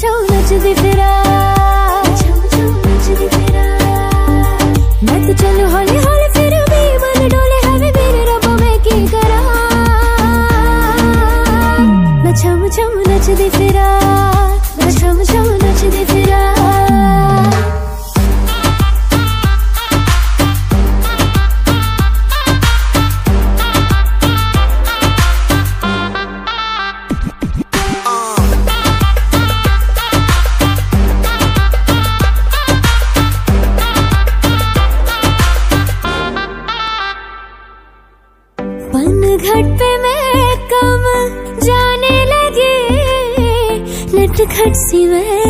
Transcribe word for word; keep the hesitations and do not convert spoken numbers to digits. झमझम नचदी फिरा, झमझम नचदी फिरा। मैं तो चलूं हौली हौली फिर भी मन डोले हवे मेरे रब में की करा। मैं झमझम नचदी फिरा, मैं झमझम नचदी फिरा। घट पे मैं कम जाने लगे, नटखट सी मैं